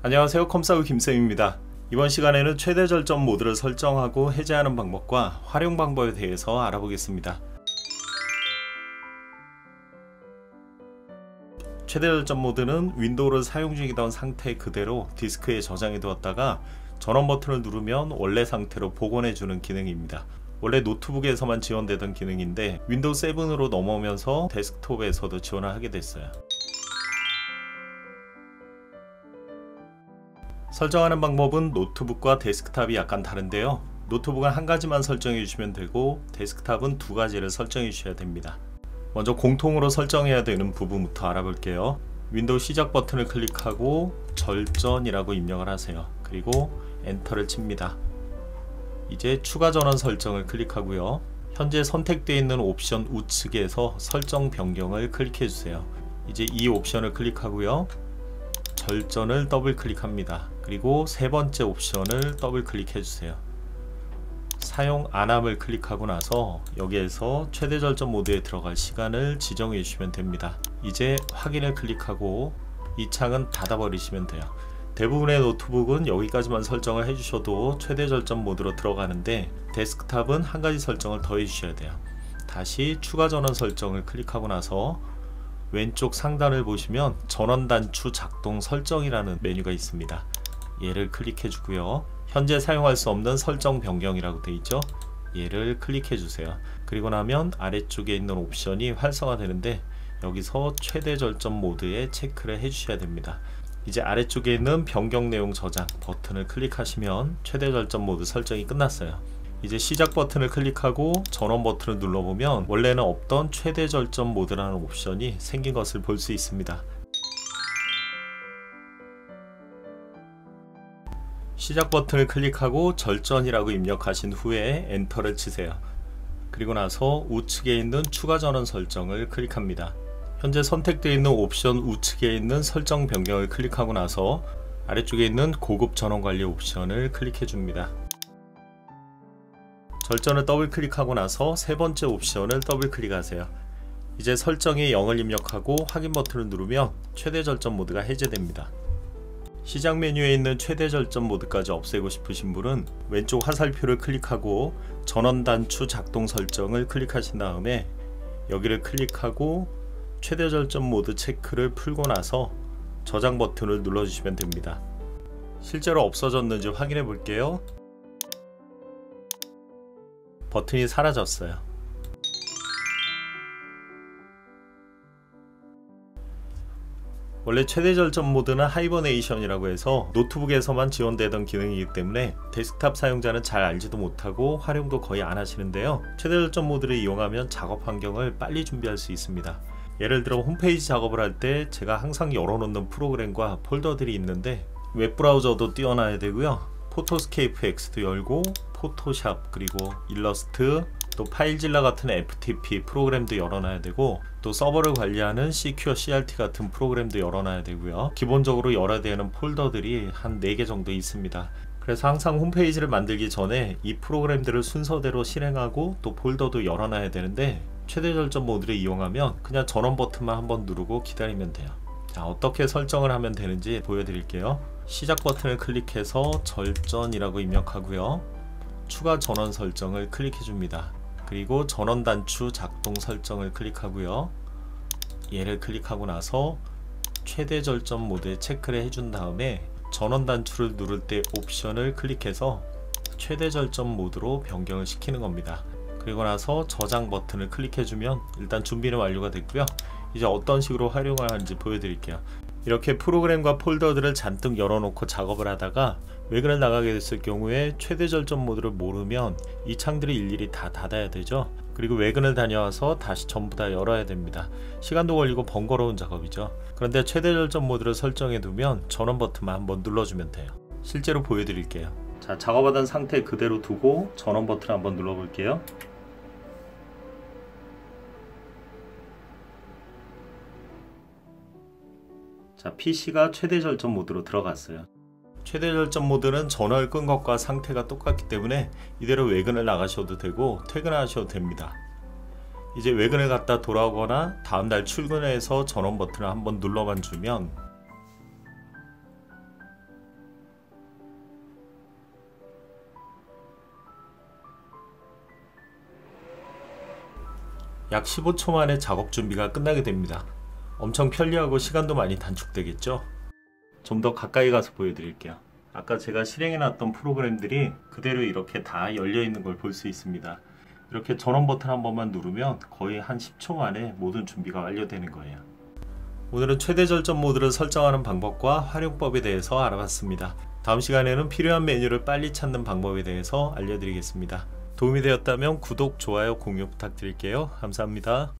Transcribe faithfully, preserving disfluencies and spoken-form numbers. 안녕하세요, 컴싸부 김쌤입니다. 이번 시간에는 최대 절전 모드를 설정하고 해제하는 방법과 활용 방법에 대해서 알아보겠습니다. 최대 절전 모드는 윈도우를 사용 중이던 상태 그대로 디스크에 저장해 두었다가 전원 버튼을 누르면 원래 상태로 복원해 주는 기능입니다. 원래 노트북에서만 지원되던 기능인데 윈도우 칠으로 넘어오면서 데스크톱에서도 지원을 하게 됐어요. 설정하는 방법은 노트북과 데스크탑이 약간 다른데요. 노트북은 한 가지만 설정해 주시면 되고 데스크탑은 두 가지를 설정해 주셔야 됩니다. 먼저 공통으로 설정해야 되는 부분부터 알아볼게요. 윈도우 시작 버튼을 클릭하고 절전이라고 입력을 하세요. 그리고 엔터를 칩니다. 이제 추가 전원 설정을 클릭하고요. 현재 선택되어 있는 옵션 우측에서 설정 변경을 클릭해 주세요. 이제 이 옵션을 클릭하고요. 절전을 더블 클릭합니다. 그리고 세 번째 옵션을 더블 클릭해 주세요. 사용 안함을 클릭하고 나서 여기에서 최대 절전 모드에 들어갈 시간을 지정해 주시면 됩니다. 이제 확인을 클릭하고 이 창은 닫아 버리시면 돼요. 대부분의 노트북은 여기까지만 설정을 해 주셔도 최대 절전 모드로 들어가는데 데스크탑은 한 가지 설정을 더 해 주셔야 돼요. 다시 추가 전원 설정을 클릭하고 나서 왼쪽 상단을 보시면 전원 단추 작동 설정이라는 메뉴가 있습니다. 얘를 클릭해 주고요. 현재 사용할 수 없는 설정 변경이라고 되어 있죠. 얘를 클릭해 주세요. 그리고 나면 아래쪽에 있는 옵션이 활성화 되는데 여기서 최대 절전 모드에 체크를 해 주셔야 됩니다. 이제 아래쪽에 있는 변경 내용 저장 버튼을 클릭하시면 최대 절전 모드 설정이 끝났어요. 이제 시작 버튼을 클릭하고 전원 버튼을 눌러보면 원래는 없던 최대 절전 모드라는 옵션이 생긴 것을 볼 수 있습니다. 시작 버튼을 클릭하고 절전이라고 입력하신 후에 엔터를 치세요. 그리고 나서 우측에 있는 추가 전원 설정을 클릭합니다. 현재 선택되어 있는 옵션 우측에 있는 설정 변경을 클릭하고 나서 아래쪽에 있는 고급 전원 관리 옵션을 클릭해 줍니다. 절전을 더블 클릭하고 나서 세 번째 옵션을 더블 클릭하세요. 이제 설정에 영을 입력하고 확인 버튼을 누르면 최대 절전 모드가 해제됩니다. 시작 메뉴에 있는 최대 절전 모드까지 없애고 싶으신 분은 왼쪽 화살표를 클릭하고 전원 단추 작동 설정을 클릭하신 다음에 여기를 클릭하고 최대 절전 모드 체크를 풀고 나서 저장 버튼을 눌러주시면 됩니다. 실제로 없어졌는지 확인해 볼게요. 버튼이 사라졌어요. 원래 최대 절전 모드는 하이버네이션이라고 해서 노트북에서만 지원되던 기능이기 때문에 데스크탑 사용자는 잘 알지도 못하고 활용도 거의 안 하시는데요. 최대 절전 모드를 이용하면 작업 환경을 빨리 준비할 수 있습니다. 예를 들어 홈페이지 작업을 할 때 제가 항상 열어놓는 프로그램과 폴더들이 있는데 웹브라우저도 띄워놔야 되고요. 포토스케이프 X도 열고 포토샵 그리고 일러스트 또 파일질라 같은 에프티피 프로그램도 열어놔야 되고 또 서버를 관리하는 시큐어 씨알티 같은 프로그램도 열어놔야 되고요. 기본적으로 열어야 되는 폴더들이 한 네 개 정도 있습니다. 그래서 항상 홈페이지를 만들기 전에 이 프로그램들을 순서대로 실행하고 또 폴더도 열어놔야 되는데 최대 절전 모드를 이용하면 그냥 전원 버튼만 한번 누르고 기다리면 돼요. 자, 어떻게 설정을 하면 되는지 보여드릴게요. 시작 버튼을 클릭해서 절전이라고 입력하고요. 추가 전원 설정을 클릭해 줍니다. 그리고 전원 단추 작동 설정을 클릭하고요. 얘를 클릭하고 나서 최대 절전 모드에 체크를 해준 다음에 전원 단추를 누를 때 옵션을 클릭해서 최대 절전 모드로 변경을 시키는 겁니다. 그리고 나서 저장 버튼을 클릭해 주면 일단 준비는 완료가 됐고요. 이제 어떤 식으로 활용을 하는지 보여드릴게요. 이렇게 프로그램과 폴더들을 잔뜩 열어놓고 작업을 하다가 외근을 나가게 됐을 경우에 최대 절전 모드를 모르면 이 창들을 일일이 다 닫아야 되죠. 그리고 외근을 다녀와서 다시 전부 다 열어야 됩니다. 시간도 걸리고 번거로운 작업이죠. 그런데 최대 절전 모드를 설정해 두면 전원 버튼만 한번 눌러주면 돼요. 실제로 보여드릴게요. 자, 작업하던 상태 그대로 두고 전원 버튼 한번 눌러볼게요. 자, 피씨가 최대 절전 모드로 들어갔어요. 최대 절전 모드는 전원을 끈 것과 상태가 똑같기 때문에 이대로 외근을 나가셔도 되고 퇴근하셔도 됩니다. 이제 외근을 갔다 돌아오거나 다음날 출근해서 전원 버튼을 한번 눌러만 주면 약 십오 초 만에 작업 준비가 끝나게 됩니다. 엄청 편리하고 시간도 많이 단축되겠죠? 좀 더 가까이 가서 보여드릴게요. 아까 제가 실행해놨던 프로그램들이 그대로 이렇게 다 열려있는 걸 볼 수 있습니다. 이렇게 전원 버튼 한 번만 누르면 거의 한 십 초 만에 모든 준비가 완료되는 거예요. 오늘은 최대 절전 모드를 설정하는 방법과 활용법에 대해서 알아봤습니다. 다음 시간에는 필요한 메뉴를 빨리 찾는 방법에 대해서 알려드리겠습니다. 도움이 되었다면 구독, 좋아요, 공유 부탁드릴게요. 감사합니다.